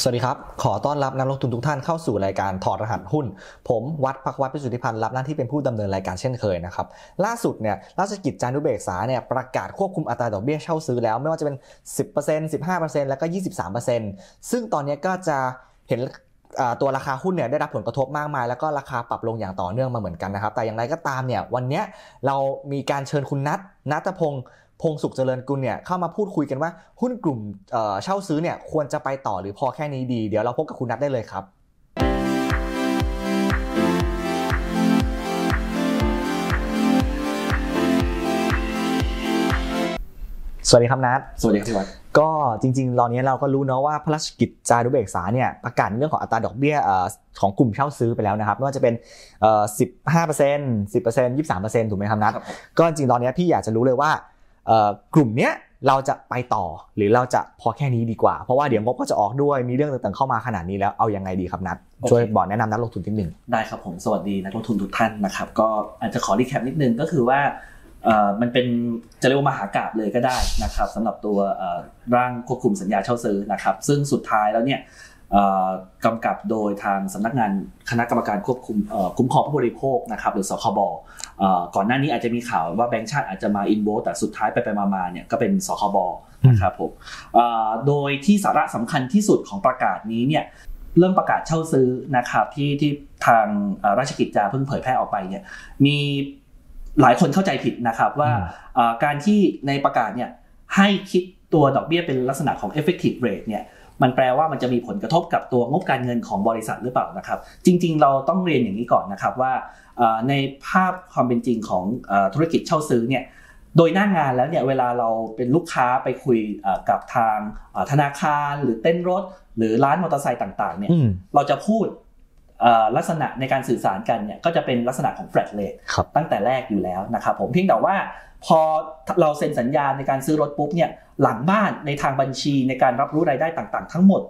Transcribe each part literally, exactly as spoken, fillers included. สวัสดีครับขอต้อนรับนักลงทุนทุกท่านเข้าสู่รายการถอดรหัสหุ้นผมวัดภักวัฒน์ พิสุทธิพันธ์รับหน้าที่เป็นผู้ดำเนินรายการเช่นเคยนะครับล่าสุดเนี่ยราชกิจจานุเบกษาเนี่ยประกาศควบคุมอัตราดอกเบี้ยเช่าซื้อแล้วไม่ว่าจะเป็น สิบเปอร์เซ็นต์ สิบห้าเปอร์เซ็นต์ แล้วก็ ยี่สิบสามเปอร์เซ็นต์ ซึ่งตอนนี้ก็จะเห็นตัวราคาหุ้นเนี่ยได้รับผลกระทบมากมายแล้วก็ราคาปรับลงอย่างต่อเนื่องมาเหมือนกันนะครับแต่อย่างไรก็ตามเนี่ยวันนี้เรามีการเชิญคุณนัท ณัฐพงษ์พงษ์สุขเจริญกุลเนี่ยเข้ามาพูดคุยกันว่าหุ้นกลุ่มเช่าซื้อเนี่ยควรจะไปต่อหรือพอแค่นี้ดีเดี๋ยวเราพบกับคุณนัทได้เลยครับสวัสดีครับนัทสวัสดีครับพี่วัดก็จริงๆตอนนี้เราก็รู้เนาะว่าพระราชกิจจานุเบกษาเนี่ยประกาศเรื่องของอัตราดอกเบี้ยของกลุ่มเช่าซื้อไปแล้วนะครับไม่ว่าจะเป็น สิบห้าเปอร์เซ็นต์ สิบเปอร์เซ็นต์ ยี่สิบสามเปอร์เซ็นต์ ถูกไหมครับนัทก็จริงๆตอนนี้พี่อยากจะรู้เลยว่ากลุ่มเนี้ยเราจะไปต่อหรือเราจะพอแค่นี้ดีกว่าเพราะว่าเดี๋ยวงบก็จะออกด้วยมีเรื่องต่างๆเข้ามาขนาดนี้แล้วเอายังไงดีครับนัทช่วยบอกแนะนำนักลงทุนนิดนึงได้ครับผมสวัสดีนักลงทุนทุกท่านนะครับก็อาจจะขอรีแคปนิดนึงก็คือว่ามันเป็นจะเรียกว่ามหากาพย์เลยก็ได้นะครับสำหรับตัวร่างควบคุมสัญญาเช่าซื้อนะครับซึ่งสุดท้ายแล้วเนี่ยกำกับโดยทางสำนักงานคณะกรรมการควบคุมคุ้มครองผู้บริโภคนะครับหรือสคบ.ก่อนหน้านี้อาจจะมีข่าวว่าแบงก์ชาติอาจจะมาอินโวแต่สุดท้ายไปไปมาๆเนี่ยก็เป็นสคบ.นะครับผมโดยที่สาระสำคัญที่สุดของประกาศนี้เนี่ยเรื่องประกาศเช่าซื้อนะครับที่ที่ทางราชกิจจาเพิ่งเผยแพร่ออกไปเนี่ยมีหลายคนเข้าใจผิดนะครับว่าการที่ในประกาศเนี่ยให้คิดตัวดอกเบี้ยเป็นลักษณะของ effective rate เนี่ยมันแปลว่ามันจะมีผลกระทบกับตัวงบการเงินของบริษัทหรือเปล่านะครับจริงๆเราต้องเรียนอย่างนี้ก่อนนะครับว่าในภาพความเป็นจริงของธุรกิจเช่าซื้อเนี่ยโดยหน้างานแล้วเนี่ยเวลาเราเป็นลูกค้าไปคุยกับทางธนาคารหรือเต้นรถหรือร้านมอเตอร์ไซค์ต่างๆเนี่ยเราจะพูดลักษณะในการสื่อสารกันเนี่ยก็จะเป็นลักษณะของ flat rate ตั้งแต่แรกอยู่แล้วนะครับผมเพียงแต่ว่าพอเราเซ็นสัญญาในการซื้อรถปุ๊บเนี่ยหลังบ้านในทางบัญชีในการรับรู้รายได้ต่างๆทั้งหมด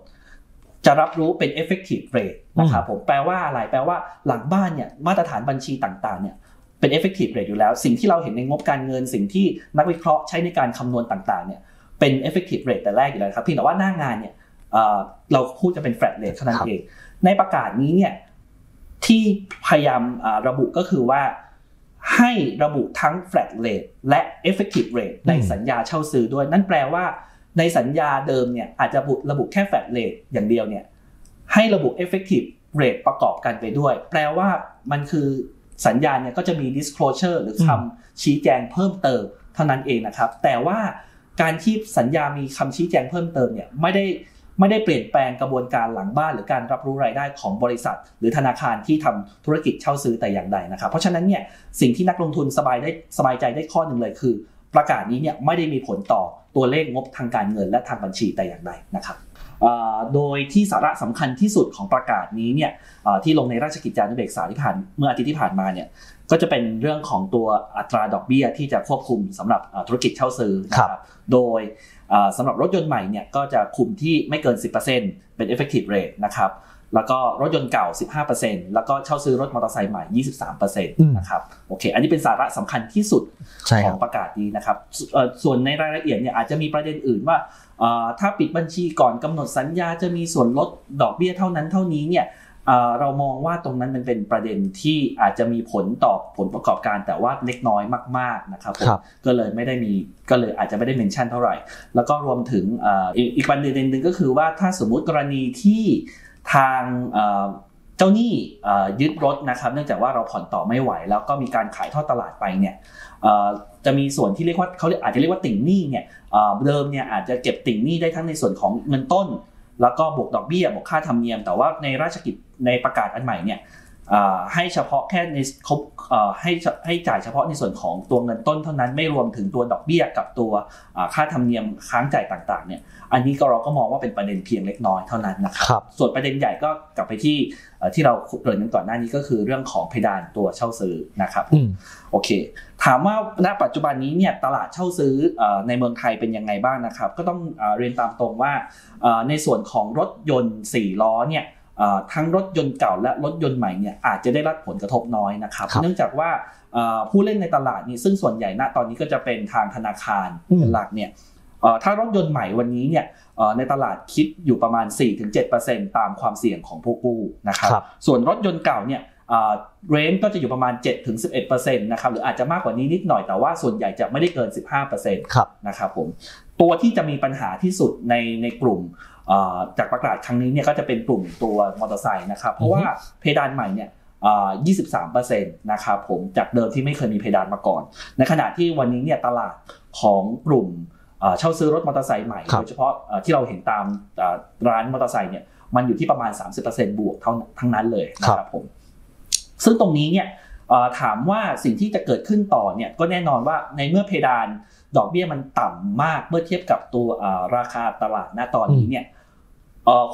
จะรับรู้เป็น effective rate นะครับผมแปลว่าอะไรแปลว่าหลังบ้านเนี่ยมาตรฐานบัญชีต่างๆเนี่ยเป็น effective rate อยู่แล้วสิ่งที่เราเห็นในงบการเงินสิ่งที่นักวิเคราะห์ใช้ในการคำนวณต่างๆเนี่ยเป็น effective rate แต่แรกอยู่แล้วครับเพียงแต่ว่าหน้างานเนี่ยเราพูดจะเป็น flat rate เท่านั้นเองในประกาศนี้เนี่ยที่พยายามระบุก็คือว่าให้ระบุทั้ง flat rate และ effective rate ในสัญญาเช่าซื้อด้วยนั่นแปลว่าในสัญญาเดิมเนี่ยอาจจะระบุแค่ flat rate อย่างเดียวเนี่ยให้ระบุ effective rate ประกอบกันไปด้วยแปลว่ามันคือสัญญาเนี่ยก็จะมี disclosure หรือคำชี้แจงเพิ่มเติมเท่านั้นเองนะครับแต่ว่าการที่สัญญามีคำชี้แจงเพิ่มเติมเนี่ยไม่ได้ไม่ได้เปลี่ยนแปลงกระบวนการหลังบ้านหรือการรับรู้รายได้ของบริษัทหรือธนาคารที่ทำธุรกิจเช่าซื้อแต่อย่างใดนะครับเพราะฉะนั้นเนี่ยสิ่งที่นักลงทุนสบายได้สบายใจได้ข้อหนึ่งเลยคือประกาศนี้เนี่ยไม่ได้มีผลต่อตัวเลขงบทางการเงินและทางบัญชีแต่อย่างใดนะครับโดยที่สาระสำคัญที่สุดของประกาศนี้เนี่ยที่ลงในราชกิจจานุเบกษาที่ผ่านเมื่ออาทิตย์ที่ผ่านมาเนี่ยก็จะเป็นเรื่องของตัวอัตราดอกเบี้ยที่จะควบคุมสำหรับธุรกิจเช่าซื้อนะครับโดยสำหรับรถยนต์ใหม่เนี่ยก็จะคุมที่ไม่เกิน สิบเปอร์เซ็นต์ เป็น effective rate นะครับแล้วก็รถยนต์เก่า สิบห้าเปอร์เซ็นต์ แล้วก็เช่าซื้อรถมอเตอร์ไซค์ใหม่ ยี่สิบสามเปอร์เซ็นต์ นะครับโอเคอันนี้เป็นสาระสำคัญที่สุดของประกาศนี้นะครับส่วนในรายละเอียดเนี่ยอาจจะมีประเด็นอื่นว่าถ้าปิดบัญชีก่อนกำหนดสัญญาจะมีส่วนลดดอกเบี้ยเท่านั้นเท่านี้เนี่ยเรามองว่าตรงนั้นมันเป็นประเด็นที่อาจจะมีผลต่อผลประกอบการแต่ว่าเล็กน้อยมากๆนะครับก็เลยไม่ได้มีก็เลยอาจจะไม่ได้เมนชั่นเท่าไหร่แล้วก็รวมถึงอีกประเด็นหนึ่งก็คือว่าถ้าสมมุติกรณีที่ทางเจ้าหนี้ยึดรถนะครับเนื่องจากว่าเราผ่อนต่อไม่ไหวแล้วก็มีการขายทอดตลาดไปเนี่ยจะมีส่วนที่เรียกว่าเขาอาจจะเรียกว่าติ่งหนี้เนี่ยเดิมเนี่ยอาจจะเก็บติ่งหนี้ได้ทั้งในส่วนของเงินต้นแล้วก็บวกดอกเบี้ยบวกค่าธรรมเนียมแต่ว่าในราชกิจในประกาศอันใหม่เนี่ยให้เฉพาะแค่ในเขาให้ให้จ่ายเฉพาะในส่วนของตัวเงินต้นเท่านั้นไม่รวมถึงตัวดอกเบี้ยกับตัวค่าธรรมเนียมค้างจ่ายต่างๆเนี่ยอันนี้ก็เราก็มองว่าเป็นประเด็นเพียงเล็กน้อยเท่านั้นนะครับส่วนประเด็นใหญ่ก็กลับไปที่ที่เราเกริ่นกันก่อนหน้านี้ก็คือเรื่องของเพดานตัวเช่าซื้อนะครับโอเคถามว่าณปัจจุบันนี้เนี่ยตลาดเช่าซื้อในเมืองไทยเป็นยังไงบ้างนะครับก็ต้องเรียนตามตรงว่าในส่วนของรถยนต์สี่ล้อเนี่ยทั้งรถยนต์เก่าและรถยนต์ใหม่เนี่ยอาจจะได้รับผลกระทบน้อยนะครับเนื่องจากว่าผู้เล่นในตลาดนี้ซึ่งส่วนใหญ่ณตอนนี้ก็จะเป็นทางธนาคารเป็นหลักเนี่ย ถ้ารถยนต์ใหม่วันนี้เนี่ยในตลาดคิดอยู่ประมาณ สี่ถึงเจ็ดเปอร์เซ็นต์ ตามความเสี่ยงของผู้กู้นะครับส่วนรถยนต์เก่าเนี่ยเรนจ์ก็จะอยู่ประมาณ เจ็ดถึงสิบเอ็ดเปอร์เซ็นต์ นะครับหรืออาจจะมากกว่านี้นิดหน่อยแต่ว่าส่วนใหญ่จะไม่ได้เกิน สิบห้าเปอร์เซ็นต์ นะครับผมตัวที่จะมีปัญหาที่สุดในในกลุ่มจากประกาศครั้งนี้เนี่ยก็จะเป็นกลุ่มตัวมอเตอร์ไซค์นะครับเพราะว่าเพดานใหม่เนี่ยยี่สิบสามเปอร์เซ็นต์ นะครับผมจากเดิมที่ไม่เคยมีเพดานมาก่อนในขณะที่วันนี้เนี่ยตลาดของกลุ่มเช่าซื้อรถมอเตอร์ไซค์ใหม่โดยเฉพาะที่เราเห็นตามร้านมอเตอร์ไซค์เนี่ยมันอยู่ที่ประมาณ สามสิบเปอร์เซ็นต์ บวกทั้งนั้นเลยนะครับผมซึ่งตรงนี้เนี่ยถามว่าสิ่งที่จะเกิดขึ้นต่อเนี่ยก็แน่นอนว่าในเมื่อเพดานดอกเบี้ยมันต่ำมากเมื่อเทียบกับตัวราคาตลาดณตอนนี้เนี่ย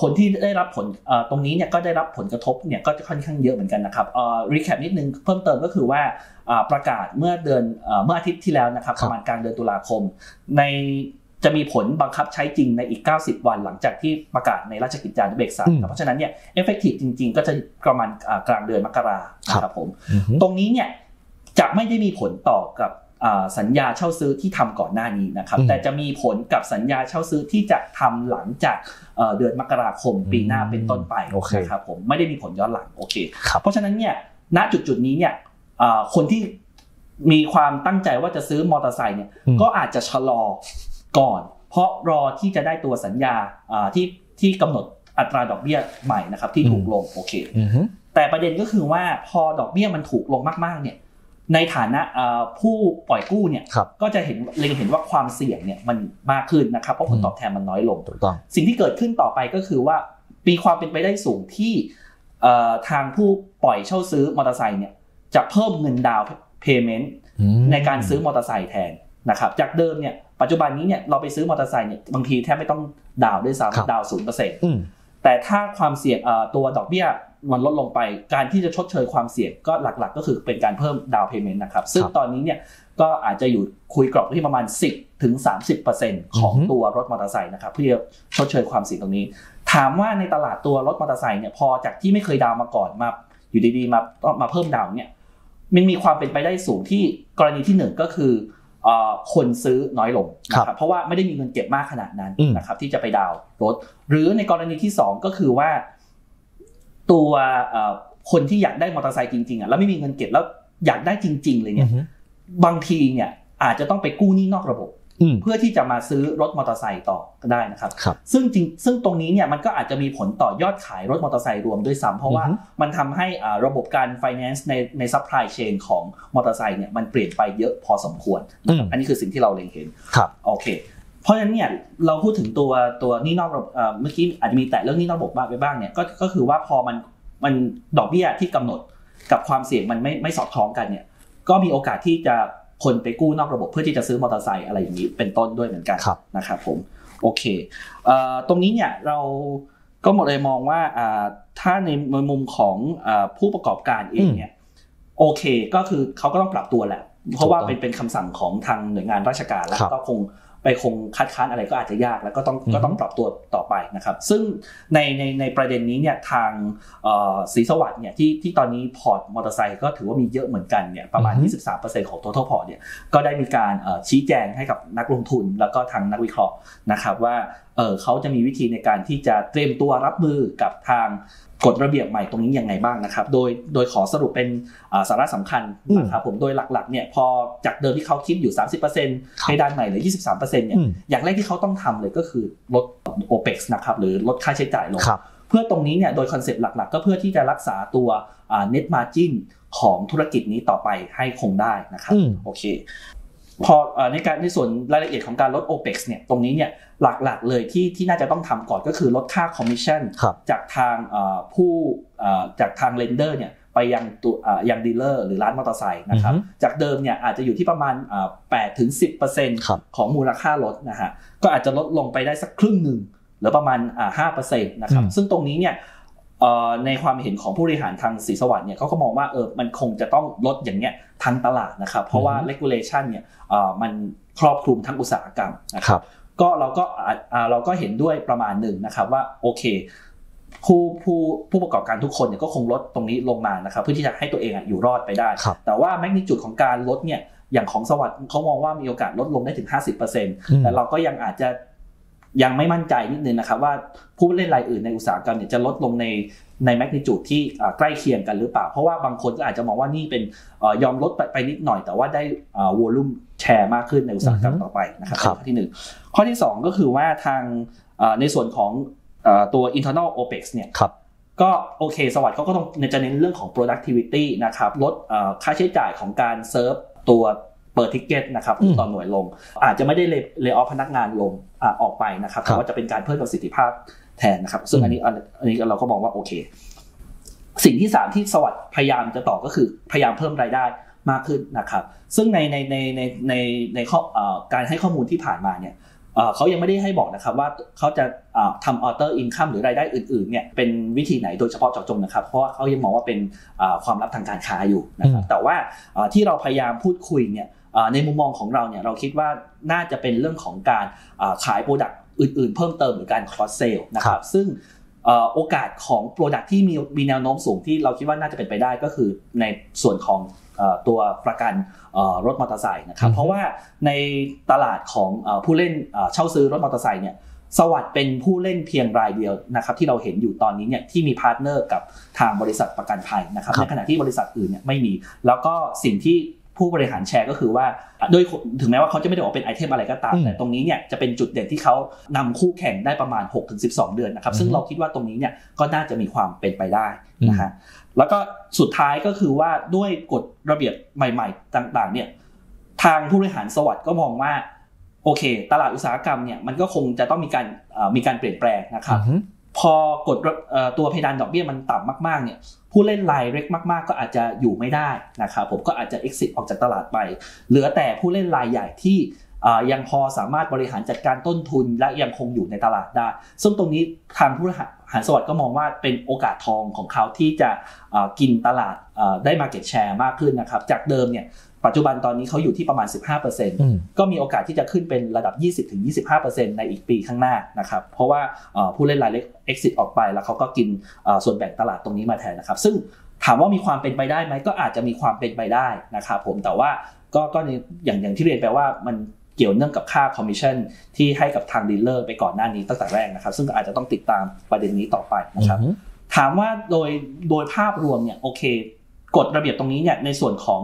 คนที่ได้รับผลตรงนี้เนี่ยก็ได้รับผลกระทบเนี่ยก็จะค่อนข้างเยอะเหมือนกันนะครับรีแคปนิดนึงเพิ่มเติมก็คือว่าประกาศเมื่อเดือนเมื่ออาทิตย์ที่แล้วนะครับประมาณกลางเดือนตุลาคมในจะมีผลบังคับใช้จริงในอีกเก้าสิบวันหลังจากที่ประกาศในราชกิจจานุเบกษาเพราะฉะนั้นเนี่ย effective จริงๆก็จะประมาณกลางเดือนมกราคมครับผมตรงนี้เนี่ยจะไม่ได้มีผลต่อกับสัญญาเช่าซื้อที่ทำก่อนหน้านี้นะครับแต่จะมีผลกับสัญญาเช่าซื้อที่จะทำหลังจากเดือนมกราคมปีหน้าเป็นต้นไปนะครับผมไม่ได้มีผลย้อนหลังโอเคเพราะฉะนั้นเนี่ยณจุดจุดนี้เนี่ยคนที่มีความตั้งใจว่าจะซื้อมอเตอร์ไซค์เนี่ยก็อาจจะชะลอก่อนเพราะรอที่จะได้ตัวสัญญาที่ที่กำหนดอัตราดอกเบี้ยใหม่นะครับที่ถูกลงโอเคแต่ประเด็นก็คือว่าพอดอกเบี้ยมันถูกลงมากๆเนี่ยในฐานะผู้ปล่อยกู้เนี่ยก็จะเห็นเล็งเห็นว่าความเสี่ยงเนี่ยมันมากขึ้นนะครับเพราะผลตอบแทนมันน้อยลงสิ่งที่เกิดขึ้นต่อไปก็คือว่ามีความเป็นไปได้สูงที่ทางผู้ปล่อยเช่าซื้อมอเตอร์ไซค์เนี่ยจะเพิ่มเงินดาวน์เพย์เมนต์ในการซื้อมอเตอร์ไซค์แทนนะครับจากเดิมเนี่ยปัจจุบันนี้เนี่ยเราไปซื้อมอเตอร์ไซค์เนี่ยบางทีแทบไม่ต้องดาวด้วยซ้ำดาวศูนย์เปอร์เซ็นต์แต่ถ้าความเสี่ยงตัวดอกเบี้ยมันลดลงไปการที่จะชดเชยความเสี่ยงก็หลักๆก็คือเป็นการเพิ่มดาวเพย์เมนต์นะครับซึ่งตอนนี้เนี่ยก็อาจจะอยู่คุยกรอบที่ประมาณ สิบถึงสามสิบเปอร์เซ็นต์ ของตัวรถมอเตอร์ไซค์นะครับเพื่อชดเชยความเสี่ยงตรงนี้ถามว่าในตลาดตัวรถมอเตอร์ไซค์เนี่ยพอจากที่ไม่เคยดาวมาก่อนมาอยู่ดีๆมามาเพิ่มดาวเนี่ยมันมีความเป็นไปได้สูงที่กรณีที่หนึ่งก็คือคนซื้อน้อยลงนะครับเพราะว่าไม่ได้มีเงินเก็บมากขนาดนั้นนะครับที่จะไปดาวรถหรือในกรณีที่สองก็คือว่าตัวคนที่อยากได้มอเตอร์ไซค์จริงๆอ่ะแล้วไม่มีเงินเก็บแล้วอยากได้จริงๆเลยเนี่ยบางทีเนี่ยอาจจะต้องไปกู้หนี้นอกระบบเพื่อที่จะมาซื้อรถมอเตอร์ไซค์ต่อก็ได้นะครับซึ่งจริงซึ่งตรงนี้เนี่ยมันก็อาจจะมีผลต่อยอดขายรถมอเตอร์ไซค์รวมด้วยซ้ำเพราะว่ามันทำให้ระบบการ finance ในใน supply chain ของมอเตอร์ไซค์เนี่ยมันเปลี่ยนไปเยอะพอสมควรอันนี้คือสิ่งที่เราเล็งเห็นโอเคเพราะฉะนั้นเนี่ยเราพูดถึงตัวตัวหนี้นอกระบบเมื่อกี้อาจจะมีแต่เรื่องหนี้นอกระบบบ้างไปบ้างเนี่ยก็ก็คือว่าพอมันมันดอกเบี้ยที่กำหนดกับความเสี่ยงมันไม่ไม่สอดคล้องกันเนี่ยก็มีโอกาสที่จะคนไปกู้นอกระบบเพื่อที่จะซื้อมอเตอร์ไซค์อะไรอย่างนี้เป็นต้นด้วยเหมือนกันนะครับผมโอเคตรงนี้เนี่ยเราก็หมดเลยมองว่าถ้าในมุมของผู้ประกอบการเองเนี่ยโอเคก็คือเขาก็ต้องปรับตัวแหละเพราะว่าเป็นเป็นคำสั่งของทางหน่วยงานราชการแล้วก็คงไปคงคัดค้านอะไรก็อาจจะยากแล้วก็ต้องก็ต้องปรับตัวต่อไปนะครับซึ่งในในในประเด็นนี้เนี่ยทางศรีสวัสดิ์เนี่ยที่ที่ตอนนี้พอร์ตมอเตอร์ไซค์ก็ถือว่ามีเยอะเหมือนกันเนี่ยประมาณ ยี่สิบสามเปอร์เซ็นต์ ของ total port เนี่ยก็ได้มีการชี้แจงให้กับนักลงทุนแล้วก็ทางนักวิเคราะห์นะครับว่าเออเขาจะมีวิธีในการที่จะเตรียมตัวรับมือกับทางกฎระเบียบใหม่ตรงนี้ยังไงบ้างนะครับโดยโดยขอสรุปเป็นสาระสำคัญนะครับผมโดยหลักๆเนี่ยพอจากเดิมที่เขาคิดอยู่ สามสิบเปอร์เซ็นต์ เพดานใหม่เหลือ ยี่สิบสามเปอร์เซ็นต์ เนี่ยอย่างแรกที่เขาต้องทำเลยก็คือลด โอเปก นะครับหรือลดค่าใช้จ่ายลงเพื่อตรงนี้เนี่ยโดยคอนเซ็ปต์หลักๆก็เพื่อที่จะรักษาตัว net margin ของธุรกิจนี้ต่อไปให้คงได้นะครับโอเคพอในการในส่วนรายละเอียดของการลด โอเปก เนี่ยตรงนี้เนี่ยหลักๆเลยที่ที่น่าจะต้องทำก่อนก็คือลดค่าคอมมิชชั่นจากทางผู้จากทางเลนเดอร์เนี่ยไปยังตัวยังดีลเลอร์หรือร้านมอเตอร์ไซค์นะครับจากเดิมเนี่ยอาจจะอยู่ที่ประมาณ แปดถึงสิบเปอร์เซ็นต์ ของมูลค่ารถนะฮะก็อาจจะลดลงไปได้สักครึ่งหนึ่งหรือประมาณ ห้าเปอร์เซ็นต์ นะครับซึ่งตรงนี้เนี่ยในความเห็นของผู้บริหารทางศรีสวัสดิ์เนี่ยเขาก็มองว่าเออมันคงจะต้องลดอย่างเงี้ยทางตลาดนะครับเพราะว่า regulation เนี่ยมันครอบคลุมทั้งอุตสาหกรรมนะครับก็เราก็เราก็เห็นด้วยประมาณหนึ่งนะครับว่าโอเคผู้ผู้ผู้ประกอบการทุกคนเนี่ยก็คงลดตรงนี้ลงมานะครับเพื่อที่จะให้ตัวเองอยู่รอดไปได้แต่ว่าแมกนิจูดของการลดเนี่ย อย่างของสวัสดิ์เขามองว่ามีโอกาสลดลงได้ถึง ห้าสิบเปอร์เซ็นต์ แต่เราก็ยังอาจจะยังไม่มั่นใจนิดนึงนะครับว่าผู้เล่นรายอื่นในอุตสาหกรรมเนี่ยจะลดลงในในแมกนิจูดที่ใกล้เคียงกันหรือเปล่าเพราะว่าบางคนก็อาจจะมองว่านี่เป็นยอมลดไปนิดหน่อยแต่ว่าได้วอลุ่มแชร์มากขึ้นในอุตสาหกรรมต่อไปนะครับข้อที่หนึ่งข้อที่สองก็คือว่าทางในส่วนของตัว internal opex เนี่ยก็โอเคสวัสดิ์เขาก็ต้องจะเน้นเรื่องของ productivity นะครับลดค่าใช้จ่ายของการเซิร์ฟตัวเปิดทิกเก็ตนะครับต่อหน่วยลงอาจจะไม่ได้เลย์ออฟพนักงานลงออกไปนะครับแต่ว่าจะเป็นการเพิ่มประสิทธิภาพแทนนะครับซึ่งอันนี้อันนี้เราก็มองว่าโอเคสิ่งที่สามที่สวัสดิ์พยายามจะต่อก็คือพยายามเพิ่มรายได้มากขึ้นนะครับซึ่งในในในในในในข้อการให้ข้อมูลที่ผ่านมาเนี่ยเขายังไม่ได้ให้บอกนะครับว่าเขาจะทำ other income หรือรายได้อื่นๆเนี่ยเป็นวิธีไหนโดยเฉพาะเจาะจงนะครับเพราะว่าเขายังมองว่าเป็นความลับทางการค้าอยู่นะครับแต่ว่าที่เราพยายามพูดคุยเนี่ยในมุมมองของเราเนี่ยเราคิดว่าน่าจะเป็นเรื่องของการขาย product อื่นๆเพิ่มเติมหรือการ cross sell นะครับซึ่งโอกาสของ product ที่มีมีแนวโน้มสูงที่เราคิดว่าน่าจะเป็นไปได้ก็คือในส่วนของตัวประกันรถมอเตอร์ไซค์นะครับเพราะว่าในตลาดของผู้เล่นเช่าซื้อรถมอเตอร์ไซค์เนี่ยสวัสดิ์เป็นผู้เล่นเพียงรายเดียวนะครับที่เราเห็นอยู่ตอนนี้เนี่ยที่มีพาร์ทเนอร์กับทางบริษัทประกันภัยนะครับในขณะที่บริษัทอื่นเนี่ยไม่มีแล้วก็สิ่งที่ผู้บริหารแชร์ก็คือว่าโดยถึงแม้ว่าเขาจะไม่ได้ออกเป็นไอเทมอะไรก็ตามแต่ตรงนี้เนี่ยจะเป็นจุดเด่นที่เขานำคู่แข่งได้ประมาณ หกถึงสิบสอง เดือนนะครับซึ่งเราคิดว่าตรงนี้เนี่ยก็น่าจะมีความเป็นไปได้นะฮะแล้วก็สุดท้ายก็คือว่าด้วยกฎระเบียบใหม่ๆต่างๆเนี่ยทางผู้บริหารสวัสดิ์ก็มองว่าโอเคตลาดอุตสาหกรรมเนี่ยมันก็คงจะต้องมีการมีการเปลี่ยนแปลงนะครับพอกดตัวเพดานดอกเบี้ยมันต่ำมากๆเนี่ยผู้เล่นรายเล็กมากๆก็อาจจะอยู่ไม่ได้นะครับผมก็อาจจะ exit ออกจากตลาดไปเหลือแต่ผู้เล่นรายใหญ่ที่ยังพอสามารถบริหารจัดการต้นทุนและยังคงอยู่ในตลาดได้ซึ่งตรงนี้ทางผู้บริหารสวัสดิ์ก็มองว่าเป็นโอกาสทองของเขาที่จะกินตลาดได้ market share มากขึ้นนะครับจากเดิมเนี่ยปัจจุบันตอนนี้เขาอยู่ที่ประมาณ สิบห้าเปอร์เซ็นต์ ก็มีโอกาสที่จะขึ้นเป็นระดับ ยี่สิบถึงยี่สิบห้าเปอร์เซ็นต์ ในอีกปีข้างหน้านะครับเพราะว่าผู้เล่นรายเล็ก exit ออกไปแล้วเขาก็กินส่วนแบ่งตลาดตรงนี้มาแทนนะครับซึ่งถามว่ามีความเป็นไปได้ไหมก็อาจจะมีความเป็นไปได้นะครับผมแต่ว่าก็ก็อย่างอย่างที่เรียนไปว่ามันเกี่ยวเนื่องกับค่าคอมมิชชั่นที่ให้กับทางดีลเลอร์ไปก่อนหน้านี้ตั้งแต่แรกนะครับซึ่งอาจจะต้องติดตามประเด็นนี้ต่อไปนะครับถามว่าโดยโดยภาพรวมเนี่ยโอเคกฎระเบียบตรงนี้เนี่ยในส่วนขอ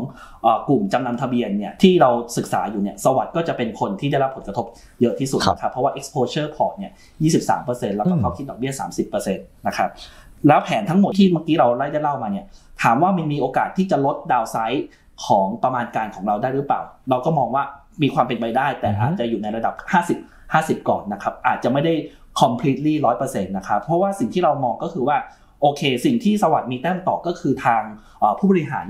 งกลุ่มจำนำทะเบียนเนี่ยที่เราศึกษาอยู่เนี่ยสวัสดิ์ก็จะเป็นคนที่ได้รับผลกระทบเยอะที่สุดนะครับเพราะว่า exposure port เนี่ย ยี่สิบสามเปอร์เซ็นต์ แล้วก็เขาคิดดอกเบี้ย สามสิบเปอร์เซ็นต์ นะครับแล้วแผนทั้งหมดที่เมื่อกี้เราได้เล่ามาเนี่ยถามว่ามันมีโอกาสที่จะลดดาวไซด์ของประมาณการของเราได้หรือเปล่าเราก็มองว่ามีความเป็นไปได้แต่อาจจะอยู่ในระดับห้าสิบ ห้าสิบก่อนนะครับอาจจะไม่ได้ completely หนึ่งร้อยเปอร์เซ็นต์ นะครับเพราะว่าสิ่งที่เรามองก็คือว่าโอเคสิ่งที่สวัสดิ์มีแต้มต่อก็คือทางผู้บริหา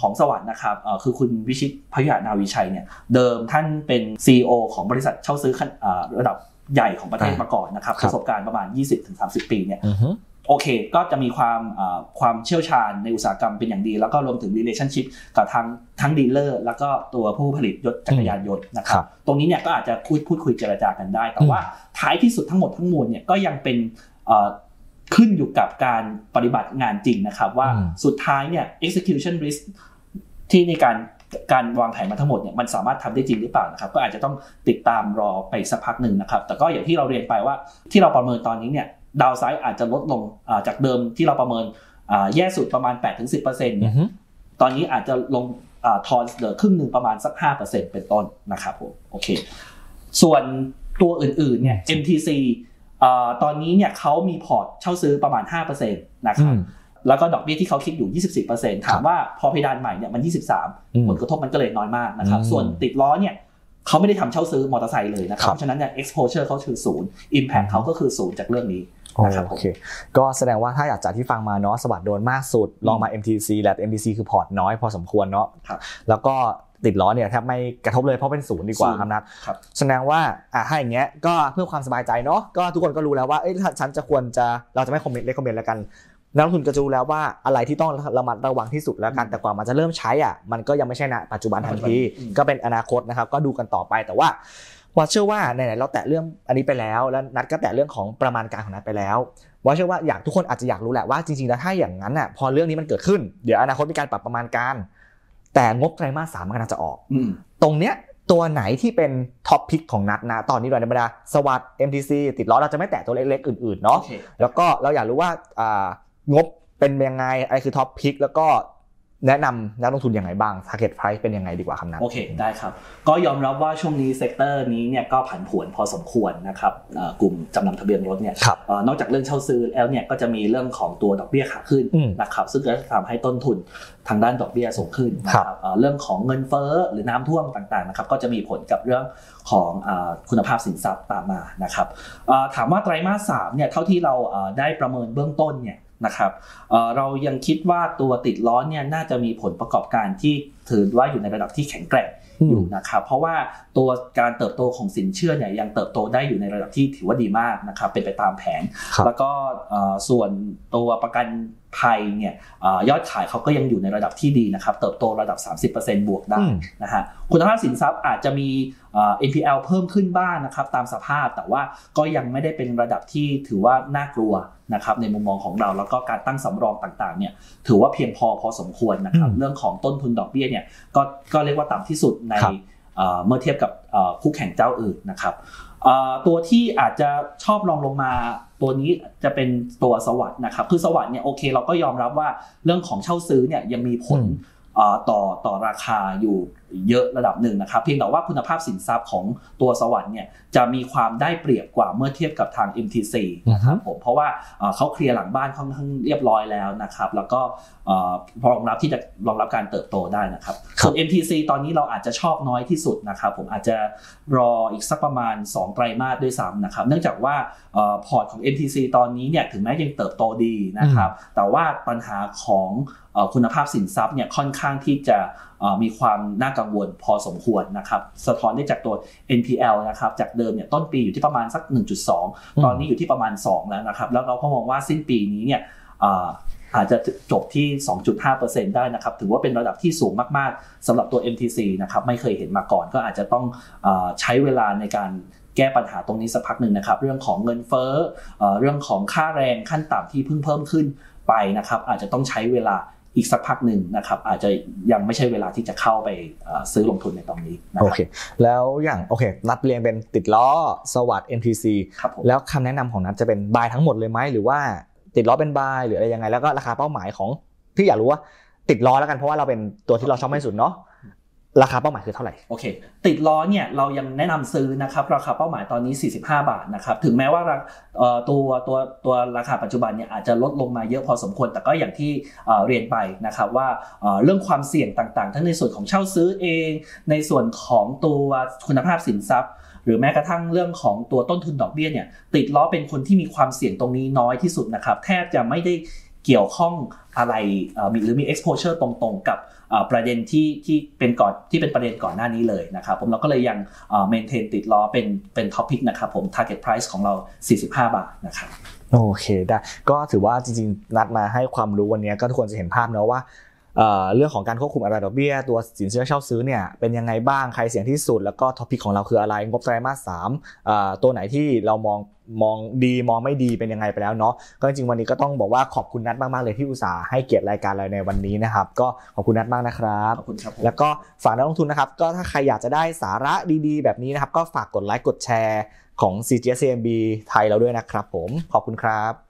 รของสวัสดิ์นะครับคือคุณวิชิตพยุหนาวิชัยเนี่ยเดิมท่านเป็น ซี อี โอ ของบริษัทเช่าซื้อระดับใหญ่ของประเทศมาก่อนนะครับประสบการณ์ประมาณ ยี่สิบถึงสามสิบ ปีเนี่ยโอเคก็จะมีความความเชี่ยวชาญในอุตสาหกรรมเป็นอย่างดีแล้วก็รวมถึง relationship กับทั้งทั้งดีลเลอร์แล้วก็ตัวผู้ผลิตยนต์จักรยานยนต์นะครับตรงนี้เนี่ยก็อาจจะคุยพูดคุยเจรจากันได้แต่ว่าท้ายที่สุดทั้งหมดทั้งมวลเนี่ยก็ยังเป็นขึ้นอยู่กับการปฏิบัติงานจริงนะครับว่าสุดท้ายเนี่ย execution risk ที่ในการการวางแผนมาทั้งหมดเนี่ยมันสามารถทำได้จริงหรือเปล่านะครับก็อาจจะต้องติดตามรอไปสักพักหนึ่งนะครับแต่ก็อย่างที่เราเรียนไปว่าที่เราประเมินตอนนี้เนี่ยดาวไซด์อาจจะลดลงจากเดิมที่เราประเมินแย่สุดประมาณ แปดถึงสิบเปอร์เซ็นต์ เนี่ยตอนนี้อาจจะลงทอนเหลือครึ่งหนึ่งประมาณสัก ห้าเปอร์เซ็นต์ เป็นต้นนะครับผมโอเคส่วนตัวอื่นๆเนี่ย เอ็ม ที ซีตอนนี้เนี่ยเขามีพอร์ตเช่าซื้อประมาณ ห้าเปอร์เซ็นต์ นะครับแล้วก็ดอกเบี้ยที่เขาคิดอยู่ ยี่สิบสี่เปอร์เซ็นต์ ถามว่าพอเพดานใหม่เนี่ยมันยี่สิบสามผลกระทบมันก็เลยน้อยมากนะครับส่วนติดล้อเนี่ยเขาไม่ได้ทำเช่าซื้อมอเตอร์ไซค์เลยนะครับเพราะฉะนั้นเนี่ย exposure เขาคือศูนย์ impact เขาก็คือศูนย์จากเรื่องนี้นะครับโอเคก็แสดงว่าถ้าอยากจากที่ฟังมาเนาะสวัสดิ์โดนมากสุดลองมา เอ็ม ที ซี แหละ เอ็ม ที ซี คือพอร์ตน้อยพอสมควรเนาะแล้วก็ติดล้อเนี่ยแทบไม่กระทบเลยเพราะเป็นศูนย์ดีกว่าครับนัทแสดงว่าอ่ะถ้าอย่างเงี้ยก็เพื่อความสบายใจเนาะก็ทุกคนก็รู้แล้วว่าเอ้ยฉันจะควรจะเราจะไม่คอมเมนต์เลคคอมเมนต์แล้วกันนักลงทุนก็จะรู้แล้วว่าอะไรที่ต้องระมัดระวังที่สุดแล้วกันแต่กว่ามันจะเริ่มใช้อ่ะมันก็ยังไม่ใช่ณปัจจุบันทันทีก็เป็นอนาคตนะครับก็ดูกันต่อไปแต่ว่าว่าเชื่อว่าไหนๆเราแตะเรื่องอันนี้ไปแล้วแล้วนัทก็แตะเรื่องของประมาณการของนัทไปแล้วว่าเชื่อว่าอยากทุกคนอาจจะอยากรู้แหละว่าจริงๆแล้วถ้าอย่างนั้นน่ะพอเรื่องนี้มันเกิดขึ้นเดี๋ยวอนาคตมีการปรับประมาณการ แต่งบไตรมาสสามกำลังจะออกตรงเนี้ยตัวไหนที่เป็นท็อปพิกของนัดนะตอนนี้โดยธรรมดาสวัสด์ เอ็ม ที ซี ติดล้อเราจะไม่แตะตัวเล็กๆอื่นๆเนาะ okay. แล้วก็เราอยากรู้ว่างบเป็นยังไงอะไรคือท็อปพิกแล้วก็แนะนำนักลงทุนอย่างไรบ้าง target price เป็นยังไงดีกว่าคำนั้นโอเคได้ครับก็ยอมรับว่าช่วงนี้เซกเตอร์นี้เนี่ยก็ผันผวนพอสมควรนะครับกลุ่มจำนำทะเบียนรถเนี่ยนอกจากเรื่องเช่าซื้อแล้วเนี่ยก็จะมีเรื่องของตัวดอกเบี้ยขาขึ้นนะครับซึ่งก็จะทำให้ต้นทุนทางด้านดอกเบี้ยสูงขึ้นนะครับเรื่องของเงินเฟ้อหรือน้ำท่วมต่างๆนะครับก็จะมีผลกับเรื่องของคุณภาพสินทรัพย์ตามมานะครับถามว่าไตรมาสสามเนี่ยเท่าที่เราได้ประเมินเบื้องต้นเนี่ยนะครับเรายังคิดว่าตัวติดล้อเนี่ยน่าจะมีผลประกอบการที่ถือว่าอยู่ในระดับที่แข็งแกร่งอยู่นะครับเพราะว่าตัวการเติบโตของสินเชื่อเนี่ยยังเติบโตได้อยู่ในระดับที่ถือว่าดีมากนะครับเป็นไปตามแผนแล้วก็ส่วนตัวประกันภัยเนี่ยยอดขายเขาก็ยังอยู่ในระดับที่ดีนะครับเติบโตระดับ สามสิบเปอร์เซ็นต์ บวกได้นะฮะคุณภาพสินทรัพย์อาจจะมี เอ็น พี แอล เพิ่มขึ้นบ้าง น, นะครับตามสภาพแต่ว่าก็ยังไม่ได้เป็นระดับที่ถือว่าน่ากลัวนะครับในมุมมองของเราแล้วก็การตั้งสำรองต่างๆเนี่ยถือว่าเพียงพอพอสมควรนะครับเรื่องของต้นทุนดอกเบี้ยเนี่ยก็ก็เรียกว่าต่ำที่สุดในเมื่อเทียบกับคู่แข่งเจ้าอื่นนะครับตัวที่อาจจะชอบลองลงมาตัวนี้จะเป็นตัวสวัสด์นะครับคือสวัสด์เนี่ยโอเคเราก็ยอมรับว่าเรื่องของเช่าซื้อเนี่ยยังมีผลต่อต่อราคาอยู่เยอะระดับหนึ่งนะครับเพียงแต่ว่าคุณภาพสินทรัพย์ของตัวสวัสด์เนี่ยจะมีความได้เปรียบกว่าเมื่อเทียบกับทาง เอ็ม ที ซี นะครับผมเพราะว่าเขาเคลียร์หลังบ้านค่อนข้างเรียบร้อยแล้วนะครับแล้วก็พร้อมรับที่จะรองรับการเติบโตได้นะครับส่วน เอ็ม ที ซี ตอนนี้เราอาจจะชอบน้อยที่สุดนะครับผมอาจจะรออีกสักประมาณสองไตรมาสด้วยซ้ำนะครับเนื่องจากว่าพอร์ตของ เอ็ม ที ซี ตอนนี้เนี่ยถึงแม้ยังเติบโตดีนะครับแต่ว่าปัญหาของคุณภาพสินทรัพย์เนี่ยค่อนข้างที่จะมีความน่ากังวลพอสมควรนะครับสะท้อนได้จากตัว เอ็น พี แอล นะครับจากเดิมเนี่ยต้นปีอยู่ที่ประมาณสัก หนึ่งจุดสอง ตอนนี้อยู่ที่ประมาณสองแล้วนะครับแล้วเราก็มองว่าสิ้นปีนี้เนี่ยอาจจะจบที่ สองจุดห้าเปอร์เซ็นต์ ได้นะครับถือว่าเป็นระดับที่สูงมากๆสำหรับตัว เอ็ม ที ซี นะครับไม่เคยเห็นมาก่อนก็อาจจะต้องใช้เวลาในการแก้ปัญหาตรงนี้สักพักหนึ่งนะครับเรื่องของเงินเฟ้อเรื่องของค่าแรงขั้นต่ำที่เพิ่งเพิ่มขึ้นไปนะครับอาจจะต้องใช้เวลาอีกสักพักหนึ่งนะครับอาจจะยังไม่ใช่เวลาที่จะเข้าไปซื้อลงทุนในตรงนี้นะครับโอเคแล้วอย่างโอเคนัดเรียงเป็นติดล้อสวัสด์ เอ็ม ที ซี แล้วคำแนะนำของนัดจะเป็นบายทั้งหมดเลยไหมหรือว่าติดล้อเป็นบายหรืออะไรยังไงแล้วก็ราคาเป้าหมายของที่อยากรู้ว่าติดล้อแล้วกันเพราะว่าเราเป็นตัวที่เราชอบมากที่สุดเนาะราคาเป้าหมายคือเท่าไหร่โอเคติดล้อเนี่ยเรายังแนะนำซื้อนะครับราคาเป้าหมายตอนนี้สี่สิบห้าบาทนะครับถึงแม้ว่าตัวตัวตัวราคาปัจจุบันเนี่ยอาจจะลดลงมาเยอะพอสมควรแต่ก็อย่างที่เรียนไปนะครับว่าเรื่องความเสี่ยงต่างๆทั้งในส่วนของเช่าซื้อเองในส่วนของตัวคุณภาพสินทรัพย์หรือแม้กระทั่งเรื่องของตัวต้นทุนดอกเบี้ยเนี่ยติดล้อเป็นคนที่มีความเสี่ยงตรงนี้น้อยที่สุดนะครับแทบจะไม่ได้เกี่ยวข้องอะไรหรือมี exposure ตรงๆกับประเด็นที่ที่เป็นก่อนที่เป็นประเด็นก่อนหน้านี้เลยนะครับผมเราก็เลยยัง maintain ติดล้อเป็นเป็น topic นะครับผม target price ของเราสี่สิบห้าบาทนะครับโอเคได้ก็ถือว่าจริงๆนัดมาให้ความรู้วันนี้ก็ทุกคนจะเห็นภาพนะว่าเรื่องของการควบคุมอัตราดอกเบี้ยตัวสินเชื่อเช่าซื้อเนี่ยเป็นยังไงบ้างใครเสี่ยงที่สุดแล้วก็ท็อปิกของเราคืออะไรงบไตรมาสสามตัวไหนที่เรามองมองดีมองไม่ดีเป็นยังไงไปแล้วเนาะก็จริงๆวันนี้ก็ต้องบอกว่าขอบคุณนัทมากๆเลยที่อุตส่าห์ให้เกียรติรายการเราในวันนี้นะครับก็ขอบคุณนัทมากนะครับขอบคุณครับแล้วก็ฝากนักลงทุนนะครับก็ถ้าใครอยากจะได้สาระดีๆแบบนี้นะครับก็ฝากกดไลค์กดแชร์ของ ซี จี เอส ซี เอ็ม บี ไทยเราด้วยนะครับผมขอบคุณครับ